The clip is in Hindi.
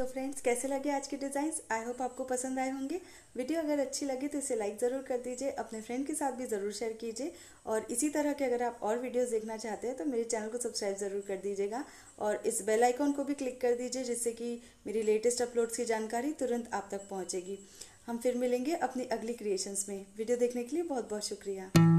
तो फ्रेंड्स कैसे लगे आज के डिज़ाइंस, आई होप आपको पसंद आए होंगे। वीडियो अगर अच्छी लगी तो इसे लाइक ज़रूर कर दीजिए, अपने फ्रेंड के साथ भी ज़रूर शेयर कीजिए और इसी तरह के अगर आप और वीडियोस देखना चाहते हैं तो मेरे चैनल को सब्सक्राइब ज़रूर कर दीजिएगा और इस बेल आइकॉन को भी क्लिक कर दीजिए जिससे कि मेरी लेटेस्ट अपलोड्स की जानकारी तुरंत आप तक पहुँचेगी। हम फिर मिलेंगे अपनी अगली क्रिएशंस में। वीडियो देखने के लिए बहुत बहुत शुक्रिया।